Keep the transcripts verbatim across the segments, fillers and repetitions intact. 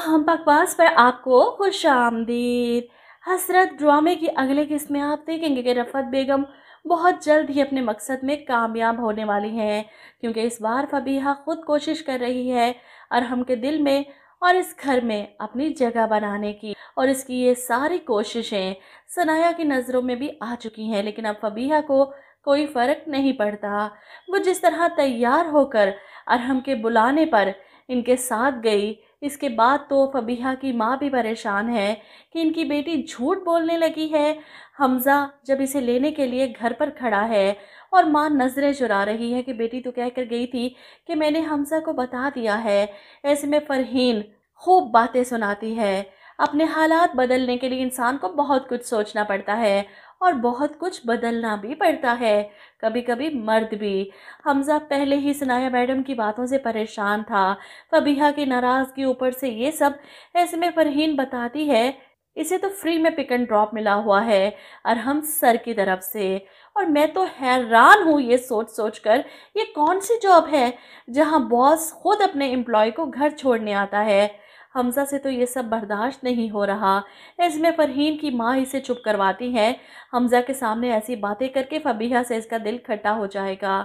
हम पक बाज़ पर आपको खुश आमदीद। हसरत ड्रामे की अगले किस्त में आप देखेंगे कि रफ़त बेगम बहुत जल्द ही अपने मकसद में कामयाब होने वाली हैं, क्योंकि इस बार फबीहा ख़ुद कोशिश कर रही है अरहम के दिल में और इस घर में अपनी जगह बनाने की, और इसकी ये सारी कोशिशें सनाया की नज़रों में भी आ चुकी हैं। लेकिन अब फबीहा को कोई फ़र्क नहीं पड़ता। वो जिस तरह तैयार होकर अरहम के बुलाने पर इनके साथ गई, इसके बाद तो फबीहा की माँ भी परेशान है कि इनकी बेटी झूठ बोलने लगी है। हमज़ा जब इसे लेने के लिए घर पर खड़ा है और माँ नज़रें चुरा रही है कि बेटी तो कह कर गई थी कि मैंने हमज़ा को बता दिया है। ऐसे में फरहीन खूब बातें सुनाती है। अपने हालात बदलने के लिए इंसान को बहुत कुछ सोचना पड़ता है और बहुत कुछ बदलना भी पड़ता है, कभी कभी मर्द भी। हमज़ा पहले ही सनाया मैडम की बातों से परेशान था, फबीहा की नाराज़गी ऊपर से ये सब। ऐसे में फरहीन बताती है इसे तो फ्री में पिक एंड ड्रॉप मिला हुआ है अरहम सर की तरफ से, और मैं तो हैरान हूँ ये सोच सोच कर ये कौन सी जॉब है जहाँ बॉस खुद अपने एम्प्लॉय को घर छोड़ने आता है। हमज़ा से तो ये सब बर्दाश्त नहीं हो रहा। इसमें फरहीन की माँ इसे चुप करवाती है। हमज़ा के सामने ऐसी बातें करके फबीहा से इसका दिल खट्टा हो जाएगा।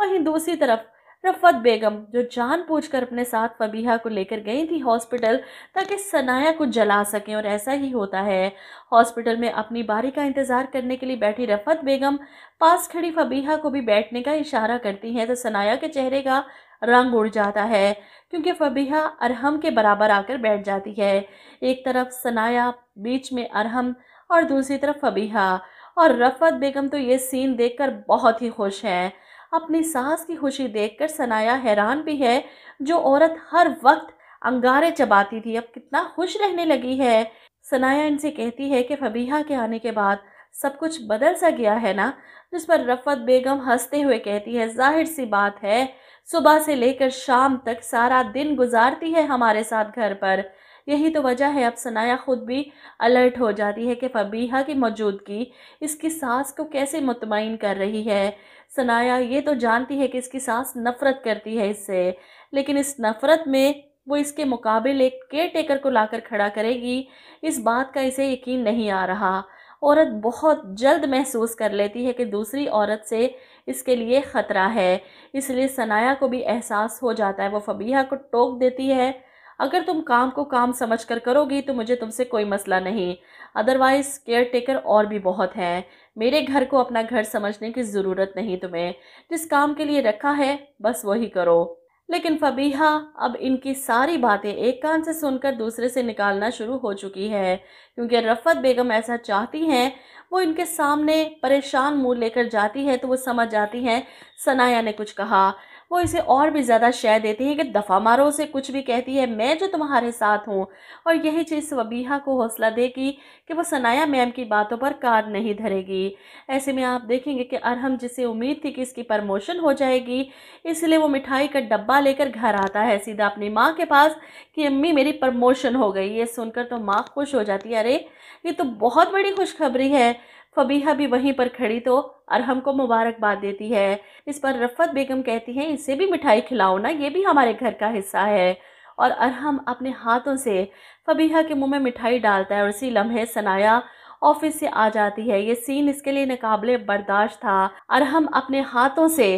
वहीं दूसरी तरफ रफ़त बेगम जो जानबूझकर अपने साथ फबीहा को लेकर गई थी हॉस्पिटल ताकि सनाया को जला सकें, और ऐसा ही होता है। हॉस्पिटल में अपनी बारी का इंतज़ार करने के लिए बैठी रफ़त बेगम पास खड़ी फबीहा को भी बैठने का इशारा करती हैं, तो सनाया के चेहरे का रंग उड़ जाता है क्योंकि फबीहा अरहम के बराबर आकर बैठ जाती है। एक तरफ सनाया, बीच में अरहम और दूसरी तरफ फबीहा, और रफ़त बेगम तो ये सीन देखकर बहुत ही खुश हैं। अपनी सास की खुशी देखकर सनाया हैरान भी है, जो औरत हर वक्त अंगारे चबाती थी अब कितना खुश रहने लगी है। सनाया इनसे कहती है कि फबीहा के आने के बाद सब कुछ बदल सा गया है ना, जिस पर रफ़त बेगम हंसते हुए कहती है जाहिर सी बात है, सुबह से लेकर शाम तक सारा दिन गुजारती है हमारे साथ घर पर। यही तो वजह है अब सनाया ख़ुद भी अलर्ट हो जाती है कि फबीहा की मौजूदगी इसकी सास को कैसे मुतमईन कर रही है। सनाया ये तो जानती है कि इसकी सास नफ़रत करती है इससे, लेकिन इस नफ़रत में वो इसके मुकाबले एक केयर टेकर को लाकर खड़ा करेगी, इस बात का इसे यकीन नहीं आ रहा। औरत बहुत जल्द महसूस कर लेती है कि दूसरी औरत से इसके लिए ख़तरा है, इसलिए सनाया को भी एहसास हो जाता है। वो फबीहा को टोक देती है अगर तुम काम को काम समझ कर करोगी तो मुझे तुमसे कोई मसला नहीं, अदरवाइज़ केयर टेकर और भी बहुत हैं, मेरे घर को अपना घर समझने की ज़रूरत नहीं तुम्हें, जिस काम के लिए रखा है बस वही करो। लेकिन फबीहा अब इनकी सारी बातें एक कान से सुनकर दूसरे से निकालना शुरू हो चुकी है, क्योंकि रफ़त बेगम ऐसा चाहती हैं। वो इनके सामने परेशान मुँह लेकर जाती है तो वो समझ जाती हैं सनाया ने कुछ कहा। वो इसे और भी ज़्यादा शय देती है कि दफ़ा मारो उसे, कुछ भी कहती है मैं जो तुम्हारे साथ हूँ, और यही चीज़ फबीहा को हौसला देगी कि वो सनाया मैम की बातों पर कार नहीं धरेगी। ऐसे में आप देखेंगे कि अरहम जिसे उम्मीद थी कि इसकी प्रमोशन हो जाएगी, इसलिए वो मिठाई का डब्बा लेकर घर आता है सीधा अपनी माँ के पास कि अम्मी मेरी प्रमोशन हो गई। ये सुनकर तो माँ खुश हो जाती है, अरे ये तो बहुत बड़ी खुशखबरी है। फबीहा भी वहीं पर खड़ी तो अरहम को मुबारकबाद देती है। इस पर रफ़त बेगम कहती हैं इसे भी मिठाई खिलाओ ना, ये भी हमारे घर का हिस्सा है, और अरहम अपने हाथों से फबीहा के मुंह में मिठाई डालता है, और इसी लम्हे सनाया ऑफिस से आ जाती है। ये सीन इसके लिए नाकाबिले बर्दाश्त था। अरहम अपने हाथों से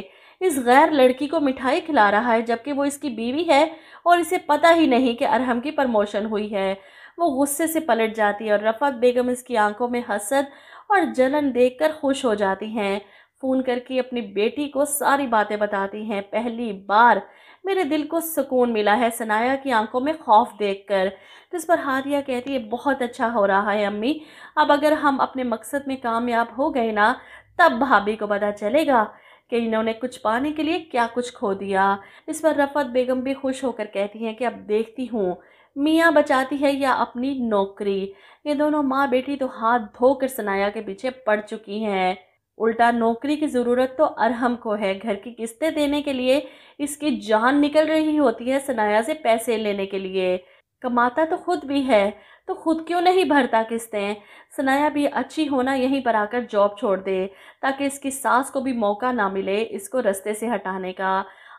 इस गैर लड़की को मिठाई खिला रहा है जबकि वो इसकी बीवी है और इसे पता ही नहीं कि अरहम की प्रमोशन हुई है। वो गुस्से से पलट जाती है और रफ़त बेगम इसकी आंखों में हसद और जलन देखकर खुश हो जाती हैं। फ़ोन करके अपनी बेटी को सारी बातें बताती हैं, पहली बार मेरे दिल को सुकून मिला है सनाया की आंखों में खौफ देखकर। जिस पर हारिया कहती है बहुत अच्छा हो रहा है अम्मी, अब अगर हम अपने मकसद में कामयाब हो गए ना तब भाभी को पता चलेगा कि इन्होंने कुछ पाने के लिए क्या कुछ खो दिया। इस पर रफ़त बेगम भी खुश होकर कहती हैं कि अब देखती हूँ मियाँ बचाती है या अपनी नौकरी। ये दोनों माँ बेटी तो हाथ धोकर सनाया के पीछे पड़ चुकी हैं। उल्टा नौकरी की ज़रूरत तो अरहम को है, घर की किस्तें देने के लिए इसकी जान निकल रही होती है सनाया से पैसे लेने के लिए। कमाता तो खुद भी है तो खुद क्यों नहीं भरता किस्तें। सनाया भी अच्छी होना यहीं पर आकर जॉब छोड़ दे ताकि इसकी सास को भी मौका ना मिले इसको रास्ते से हटाने का।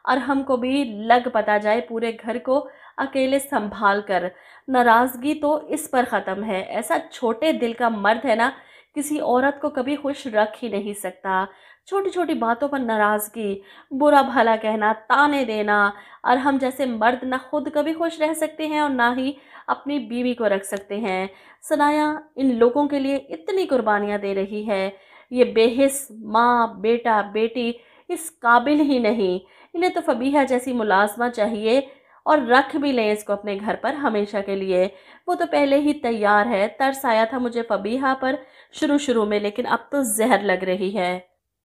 अरहम को भी लग पता जाए पूरे घर को अकेले संभाल कर। नाराज़गी तो इस पर ख़त्म है। ऐसा छोटे दिल का मर्द है ना, किसी औरत को कभी खुश रख ही नहीं सकता। छोटी छोटी बातों पर नाराज़गी, बुरा भला कहना, ताने देना, और हम जैसे मर्द ना खुद कभी खुश रह सकते हैं और ना ही अपनी बीवी को रख सकते हैं। सनाया इन लोगों के लिए इतनी कुर्बानियाँ दे रही है। ये बेहिस माँ बेटा बेटी इस काबिल ही नहीं। इन्हें तो फबीहा जैसी मुलाजमा चाहिए और रख भी लें इसको अपने घर पर हमेशा के लिए। वो तो पहले ही तैयार है। तरस आया था मुझे फबीहा पर शुरू शुरू में, लेकिन अब तो जहर लग रही है।